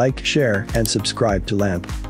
Like, share, and subscribe to LAMP.